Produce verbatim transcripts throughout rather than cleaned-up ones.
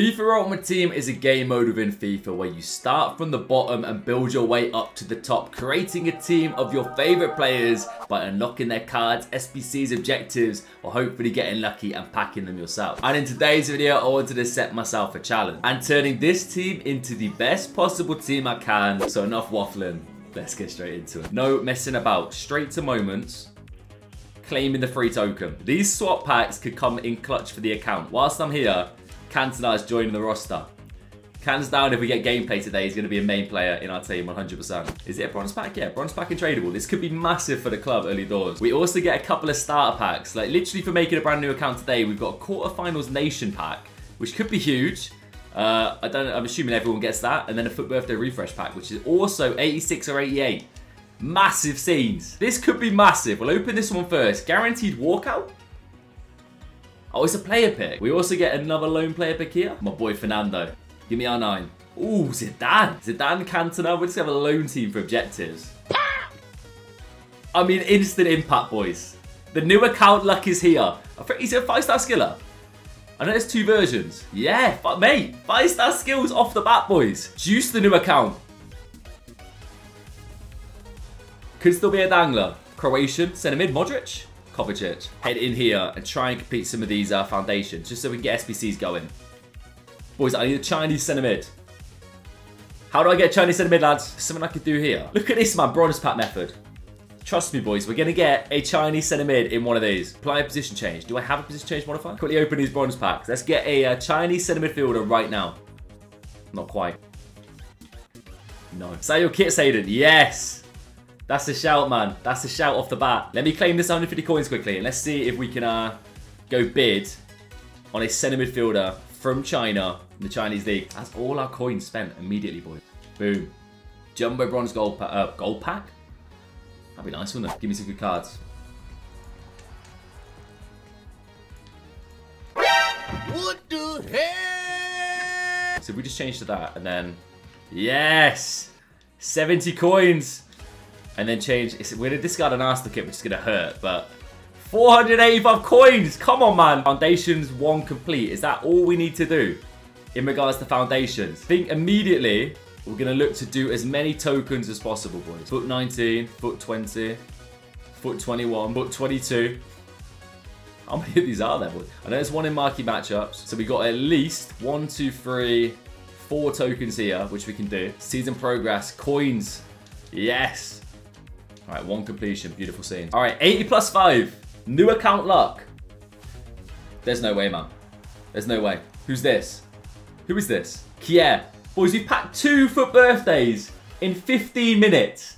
FIFA Ultimate Team is a game mode within FIFA where you start from the bottom and build your way up to the top, creating a team of your favourite players by unlocking their cards, S B Cs, objectives, or hopefully getting lucky and packing them yourself. And in today's video, I wanted to set myself a challenge and turning this team into the best possible team I can. So enough waffling, let's get straight into it. No messing about, straight to moments. Claiming the free token. These swap packs could come in clutch for the account. Whilst I'm here, Cantona is joining the roster. Hands down, if we get gameplay today, he's going to be a main player in our team, one hundred percent. Is it a bronze pack? Yeah, bronze pack and tradable. This could be massive for the club early doors. We also get a couple of starter packs. Like, literally for making a brand new account today, we've got a quarterfinals nation pack, which could be huge. Uh, I don't, I'm assuming everyone gets that. And then a football birthday refresh pack, which is also eighty-six or eighty-eight. Massive scenes. This could be massive. We'll open this one first. Guaranteed walkout? Oh, it's a player pick. We also get another lone player pick here. My boy Fernando. Give me our nine. Ooh, Zidane. Zidane, Cantona. We'll just have a lone team for objectives. I mean, instant impact, boys. The new account luck is here. I think he's a five-star skiller. I know there's two versions. Yeah, but mate, five-star skills off the bat, boys. Juice the new account. Could still be a dangler. Croatian, centre mid, Modric. Kovacic. Head in here and try and complete some of these uh, foundations, just so we can get S B Cs going. Boys, I need a Chinese centre mid. How do I get Chinese centre mid, lads? Something I could do here. Look at this, man. Bronze pack method. Trust me, boys. We're going to get a Chinese centre mid in one of these. Apply a position change. Do I have a position change modifier? Quickly open these bronze packs. Let's get a uh, Chinese centre midfielder right now. Not quite. No. Is that your kits, Hayden? Yes. That's a shout, man. That's a shout off the bat. Let me claim this one hundred fifty coins quickly, and let's see if we can uh, go bid on a centre midfielder from China, in the Chinese league. That's all our coins spent immediately, boys. Boom. Jumbo bronze gold, pa uh, gold pack? That'd be nice, wouldn't it? Give me some good cards. What the hell? So we just changed to that, and then... Yes! seventy coins! And then change... We're going to discard an Arsenal kit, which is going to hurt, but... four hundred eighty-five coins! Come on, man! Foundations one complete. Is that all we need to do in regards to foundations? I think immediately we're going to look to do as many tokens as possible, boys. Foot nineteen, foot twenty, foot twenty-one, foot twenty-two. How many of these are there, boys? I know there's one in marquee matchups. So we got at least one, two, three, four tokens here, which we can do. Season progress, coins. Yes! All right, one completion. Beautiful scene. All right, eighty plus five. New account luck. There's no way, man. There's no way. Who's this? Who is this? Kier. Boys, we've packed two foot birthdays in fifteen minutes.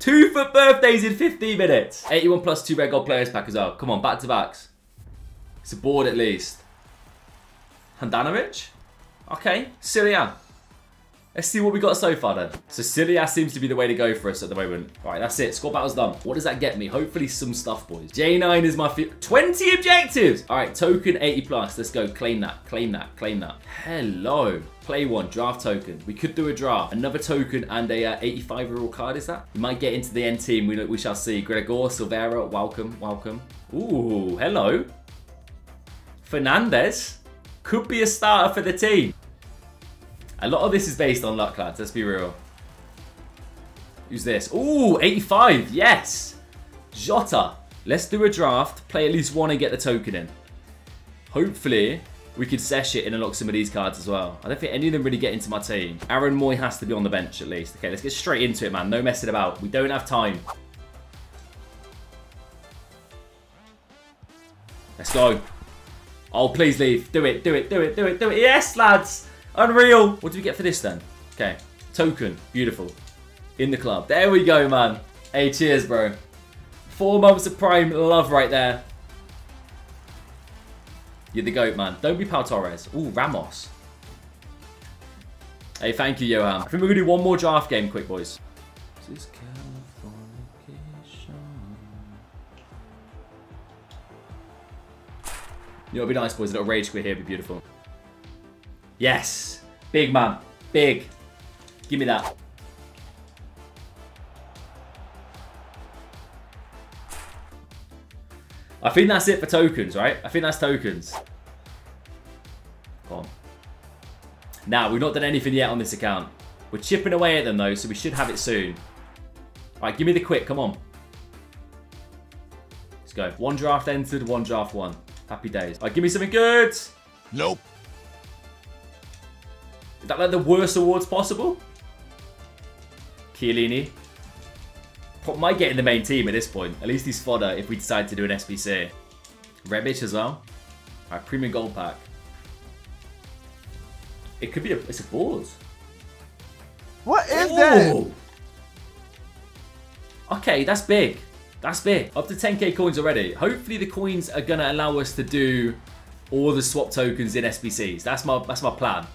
Two foot birthdays in fifteen minutes. eighty-one plus two red gold players pack as well. Come on, back to backs. It's a board at least. Handanovic? Okay. Syria. Let's see what we got so far then. So Cecilia seems to be the way to go for us at the moment. All right, that's it. Score battle's done. What does that get me? Hopefully some stuff, boys. J nine is my twenty objectives. All right, token eighty plus. Let's go. Claim that. Claim that. Claim that. Hello. Play one. Draft token. We could do a draft. Another token and a uh, eighty-five overall card. Is that? We might get into the end team. We we shall see. Gregor Silveira. Welcome. Welcome. Ooh. Hello. Fernandez could be a starter for the team. A lot of this is based on luck, lads. Let's be real. Who's this? Ooh, eighty-five. Yes. Jota. Let's do a draft. Play at least one and get the token in. Hopefully, we could sesh it and unlock some of these cards as well. I don't think any of them really get into my team. Aaron Moy has to be on the bench at least. Okay, let's get straight into it, man. No messing about. We don't have time. Let's go. Oh, please leave. Do it, do it, do it, do it, do it. Yes, lads. Unreal. What do we get for this then? Okay. Token. Beautiful. In the club. There we go, man. Hey, cheers, bro. Four months of prime love right there. You're the GOAT, man. Don't be Pau Torres. Ooh, Ramos. Hey, thank you, Johan. I think we're going to do one more draft game quick, boys. This is Californication. You know, it'd be nice, boys. A little rage quit here would be beautiful. Yes. Big, man. Big. Give me that. I think that's it for tokens, right? I think that's tokens. Come on. Now, we've not done anything yet on this account. We're chipping away at them, though, so we should have it soon. All right, give me the quick. Come on. Let's go. One draft entered, one draft won. Happy days. All right, give me something good. Nope. Is that like the worst awards possible? Chiellini. Might get in the main team at this point. At least he's fodder if we decide to do an S B C. Rebic as well. All right, premium gold pack. It could be a... It's a board. What is Ooh. that? Okay, that's big. That's big. Up to ten K coins already. Hopefully the coins are going to allow us to do all the swap tokens in S B Cs. That's my, that's my plan.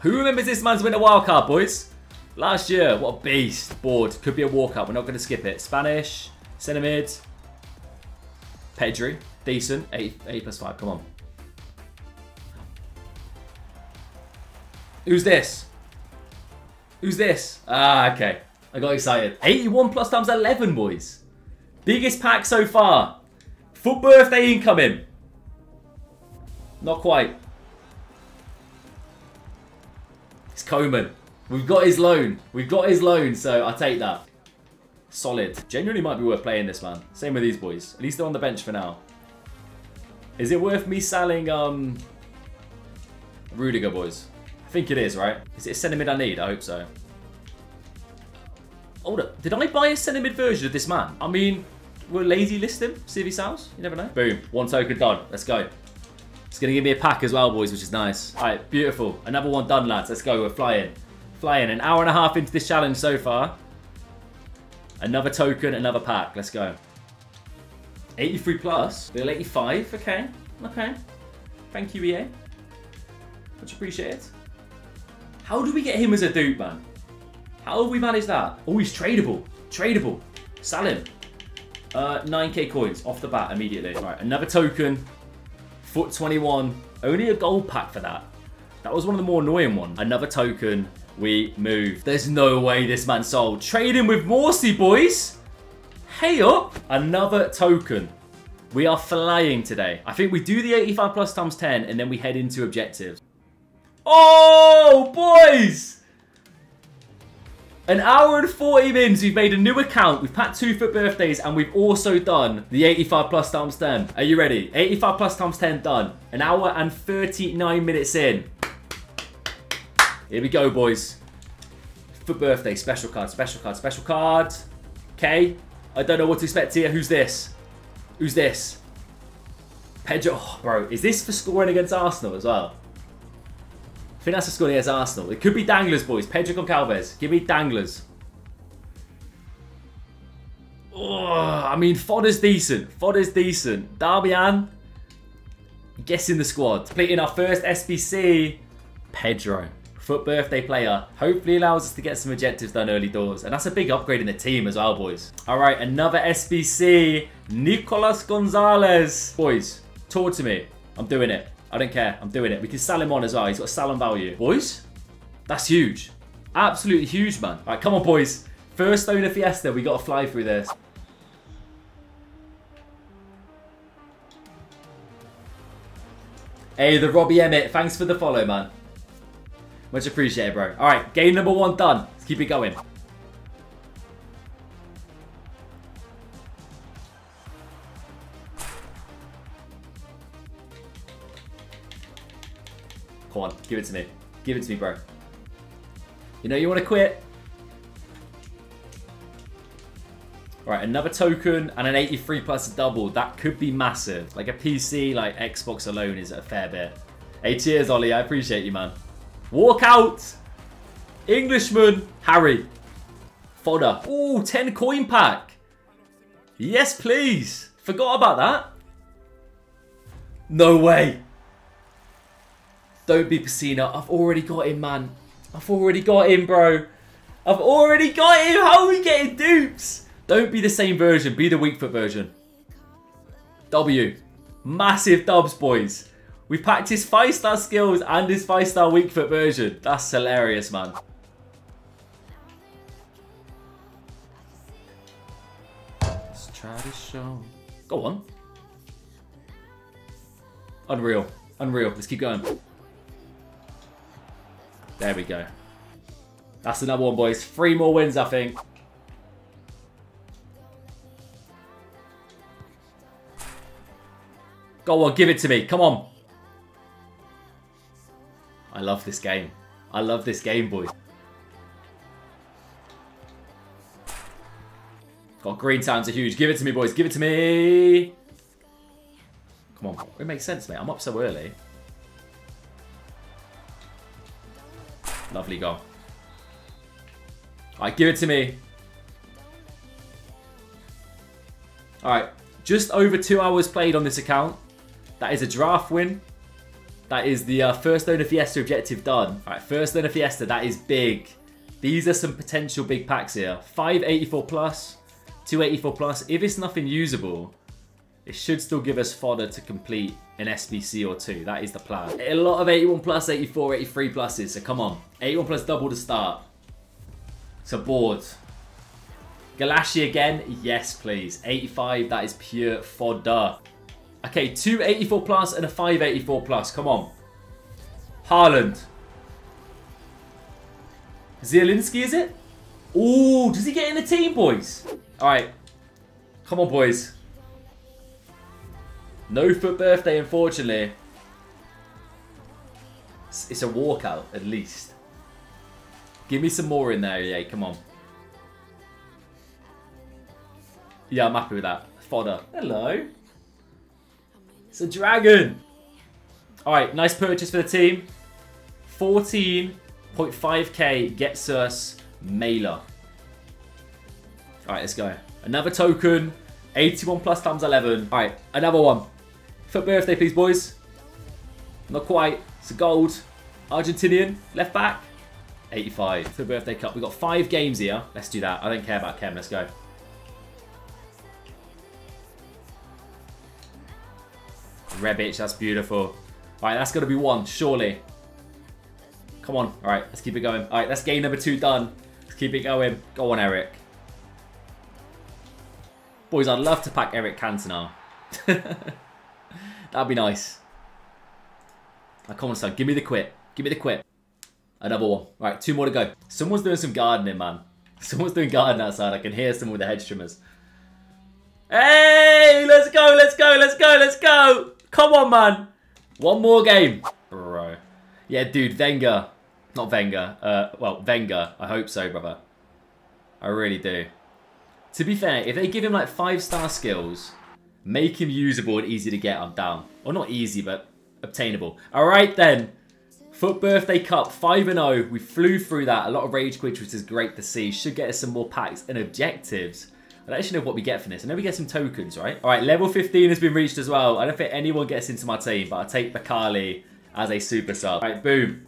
Who remembers this man's winner wildcard, boys? Last year, what a beast. Board. Could be a walkout. We're not going to skip it. Spanish. Centre mid. Pedri. Decent. eight, eight plus five. Come on. Who's this? Who's this? Ah, okay. I got excited. eighty-one plus times eleven, boys. Biggest pack so far. Full birthday incoming. Not quite. It's Koeman. We've got his loan. We've got his loan, so I'll take that. Solid. Genuinely might be worth playing this, man. Same with these boys. At least they're on the bench for now. Is it worth me selling um, Rudiger, boys? I think it is, right? Is it a centre mid I need? I hope so. Hold up. Did I buy a centre mid version of this man? I mean, we'll lazy list him. See if he sells. You never know. Boom. One token done. Let's go. It's going to give me a pack as well, boys, which is nice. All right. Beautiful. Another one done, lads. Let's go. We're flying. Flying. An hour and a half into this challenge so far. Another token, another pack. Let's go. eighty-three plus. Little eighty-five. Okay. Okay. Thank you, E A. Much appreciated. How do we get him as a dupe, man? How have we managed that? Oh, he's tradable. Tradable. Sell him. Uh, nine K coins off the bat immediately. All right, another token. Foot twenty-one. Only a gold pack for that. That was one of the more annoying ones. Another token. We move. There's no way this man sold. Trading with Morsey, boys. Hey up. Another token. We are flying today. I think we do the eighty-five plus times ten, and then we head into objectives. Oh, boys! An hour and forty minutes, we've made a new account, we've packed two for birthdays, and we've also done the eighty-five plus times ten. Are you ready? eighty-five plus times ten done. An hour and thirty-nine minutes in. Here we go, boys. For birthday, special card, special card, special card. Okay, I don't know what to expect here. Who's this? Who's this? Pedro, oh, bro, is this for scoring against Arsenal as well? I think that's a score against Arsenal. It could be Danglers, boys. Pedro Goncalves. Give me Danglers. Oh, I mean, fodder's decent. Fodder's decent. Darmian. Guessing the squad. Completing our first S B C. Pedro. Foot birthday player. Hopefully allows us to get some objectives done early doors. And that's a big upgrade in the team as well, boys. All right, another S B C. Nicolas Gonzalez. Boys, talk to me. I'm doing it. I don't care. I'm doing it. We can sell him on as well. He's got sell on value. Boys, that's huge. Absolutely huge, man. All right, come on, boys. First owner fiesta. We got to fly through this. Hey, the Robbie Emmett. Thanks for the follow, man. Much appreciated, bro. All right, game number one done. Let's keep it going. Come on, give it to me. Give it to me, bro. You know you want to quit. All right, another token and an eighty-three plus double. That could be massive. Like a P C, like Xbox alone is a fair bit. Hey, cheers, Ollie. I appreciate you, man. Walk out. Englishman. Harry. Fodder. Ooh, ten coin pack. Yes, please. Forgot about that. No way. Don't be Pessina. I've already got him, man. I've already got him, bro. I've already got him. How are we getting dupes? Don't be the same version. Be the weak foot version. W. Massive dubs, boys. We've packed his five-star skills and his five-star weak foot version. That's hilarious, man. Let's try to show. Go on. Unreal. Unreal. Let's keep going. There we go. That's another one, boys. Three more wins, I think. Go on, give it to me. Come on. I love this game. I love this game, boys. God, green times are huge. Give it to me, boys. Give it to me. Come on. It makes sense, mate. I'm up so early. Lovely goal. Alright, give it to me. Alright. Just over two hours played on this account. That is a draft win. That is the uh, first owner fiesta objective done. All right, first owner fiesta, that is big. These are some potential big packs here. five eighty-four plus, two eighty-four plus. If it's nothing usable, it should still give us fodder to complete an S B C or two. That is the plan. A lot of eighty-one plus, eighty-four, eighty-three pluses. So come on, eighty-one plus double to start. It's a board. Galashi again, yes please. eighty-five, that is pure fodder. Okay, two eighty-four plus and a five eighty-four plus. Come on. Haaland. Zielinski, is it? Ooh, does he get in the team, boys? All right. Come on, boys. No foot birthday, unfortunately. It's, it's a walkout, at least. Give me some more in there, yeah. Come on. Yeah, I'm happy with that. Fodder. Hello. It's a dragon. All right, nice purchase for the team. fourteen point five K gets us Mailer. All right, let's go. Another token. eighty-one plus times eleven. All right, another one. For birthday, please, boys. Not quite. It's a gold. Argentinian. Left back. eighty-five. For birthday cup. We've got five games here. Let's do that. I don't care about Kem. Let's go. Rebic, that's beautiful. All right, that's got to be one, surely. Come on. All right, let's keep it going. All right, that's game number two done. Let's keep it going. Go on, Eric. Boys, I'd love to pack Eric Cantona. That'd be nice. Oh, come on, son. Give me the quit. Give me the quit. Another one. All right, two more to go. Someone's doing some gardening, man. Someone's doing gardening outside. I can hear someone with the hedge trimmers. Hey, let's go, let's go, let's go, let's go. Come on, man. One more game. Bro. Yeah, dude, Wenger. Not Wenger. Uh, well, Wenger. I hope so, brother. I really do. To be fair, if they give him, like, five-star skills, make him usable and easy to get, I'm down. Or not easy, but obtainable. All right, then. Foot Birthday Cup, five and oh. We flew through that. A lot of rage quits, which is great to see. Should get us some more packs and objectives. I don't actually know what we get from this. I know we get some tokens, right? All right, level fifteen has been reached as well. I don't think anyone gets into my team, but I'll take Bakali as a super sub. All right, boom.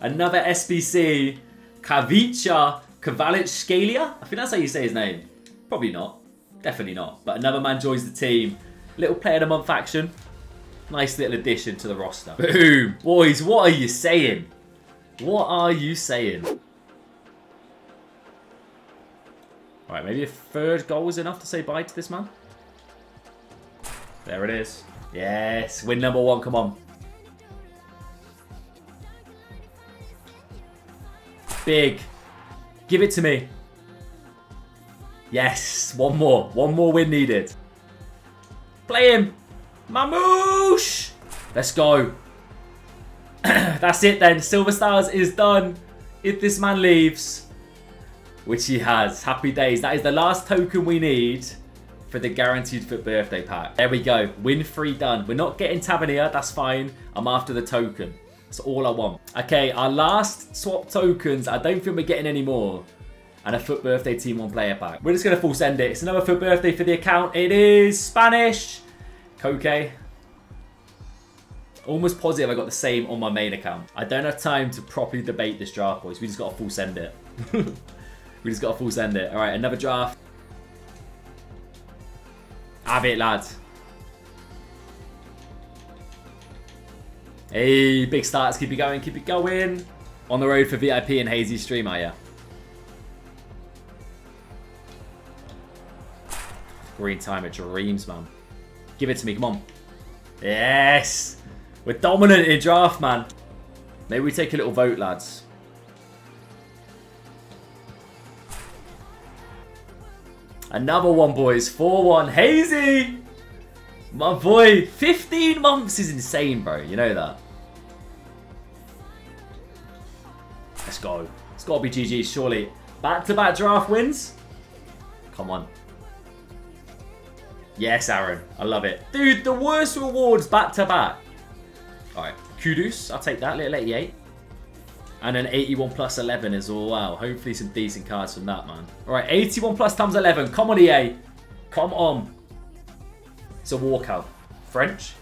Another S B C. Kavica Kvalitschkelia. I think that's how you say his name. Probably not. Definitely not. But another man joins the team. Little player of the month action. Nice little addition to the roster. Boom. Boys, what are you saying? What are you saying? Alright, maybe a third goal is enough to say bye to this man. There it is. Yes, win number one, come on. Big. Give it to me. Yes, one more. One more win needed. Play him. Mamouche. Let's go. That's it then. Silver Stars is done. If this man leaves... Which he has. Happy days. That is the last token we need for the guaranteed foot birthday pack. There we go. Win three done. We're not getting Tavernier. That's fine. I'm after the token. That's all I want. Okay, our last swap tokens. I don't think we're getting any more. And a foot birthday team one player pack. We're just going to full send it. It's another foot birthday for the account. It is Spanish. Koke. Almost positive I got the same on my main account. I don't have time to properly debate this draft, boys. We just got to full send it. We just got to full send it. All right, another draft. Have it, lads. Hey, big starts. Keep it going. Keep it going. On the road for V I P and Hazy Stream, are ya? Green time of dreams, man. Give it to me. Come on. Yes. We're dominant in draft, man. Maybe we take a little vote, lads. Another one, boys. four one. Hazy! My boy. fifteen months is insane, bro. You know that. Let's go. It's got to be G G, surely. Back-to-back draft wins. Come on. Yes, Aaron. I love it. Dude, the worst rewards back-to-back. All right. Kudos. I'll take that. Little eighty-eight. And an eighty-one plus eleven as well. Wow. Hopefully some decent cards from that, man. All right. eighty-one plus times eleven. Come on, E A. Come on. It's a walkout. French.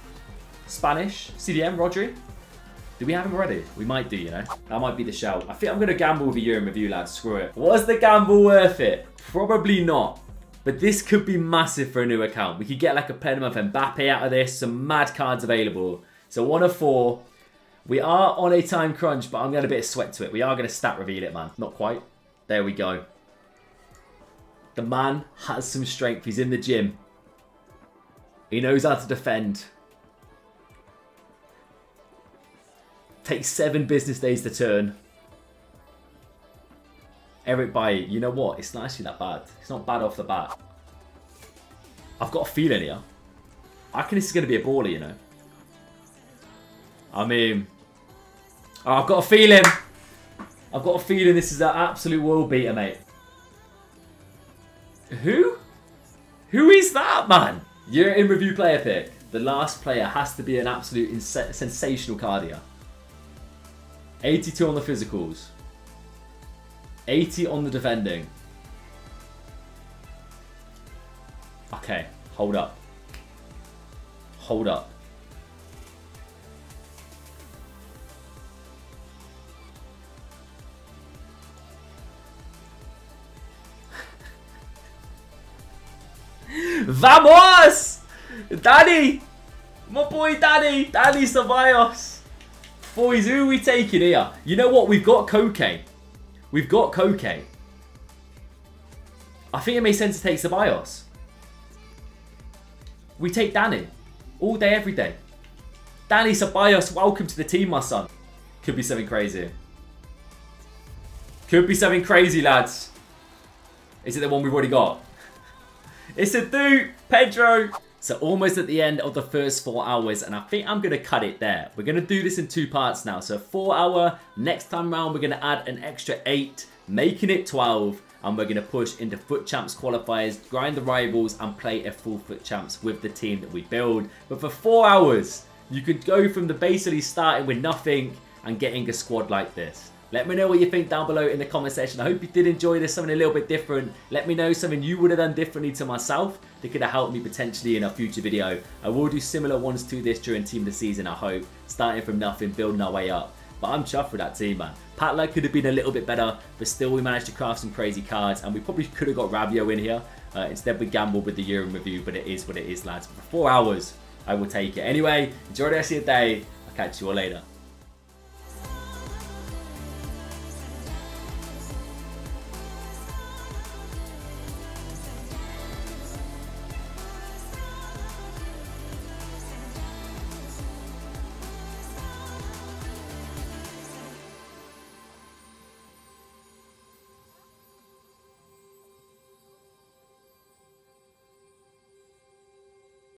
Spanish. C D M. Rodri. Do we have him already? We might do, you know. That might be the shout. I think I'm going to gamble with a year in review, lads. Screw it. Was the gamble worth it? Probably not. But this could be massive for a new account. We could get like a Pedro and Mbappe out of this. Some mad cards available. So one of four. We are on a time crunch, but I'm going to get a bit of sweat to it. We are going to stat reveal it, man. Not quite. There we go. The man has some strength. He's in the gym. He knows how to defend. Takes seven business days to turn. Eric Bailly, you know what? It's not actually that bad. It's not bad off the bat. I've got a feeling here. I reckon this is going to be a baller, you know. I mean, oh, I've got a feeling. I've got a feeling this is an absolute world beater, mate. Who? Who is that, man? Year in review player pick. The last player has to be an absolute sensational card here. eighty-two on the physicals. eighty on the defending. Okay, hold up. Hold up. Vamos! Danny! My boy Danny! Danny Ceballos! Boys, who are we taking here? You know what? We've got Koke. We've got Koke. I think it makes sense to take Ceballos. We take Danny. All day, every day. Danny Ceballos, welcome to the team, my son. Could be something crazy. Could be something crazy, lads. Is it the one we've already got? It's a dude, Pedro. So almost at the end of the first four hours, and I think I'm going to cut it there. We're going to do this in two parts now. So four hour, next time round, we're going to add an extra eight, making it twelve. And we're going to push into Foot Champs qualifiers, grind the rivals, and play a full Foot Champs with the team that we build. But for four hours, you could go from the basically starting with nothing and getting a squad like this. Let me know what you think down below in the comment section. I hope you did enjoy this, something a little bit different. Let me know something you would have done differently to myself that could have helped me potentially in a future video. I will do similar ones to this during Team of the Season, I hope. Starting from nothing, building our way up. But I'm chuffed with that team, man. Patler could have been a little bit better, but still we managed to craft some crazy cards. And we probably could have got Ravio in here. Uh, instead, we gambled with the year in review, but it is what it is, lads. But for four hours, I will take it. Anyway, enjoy the rest of your day. I'll catch you all later.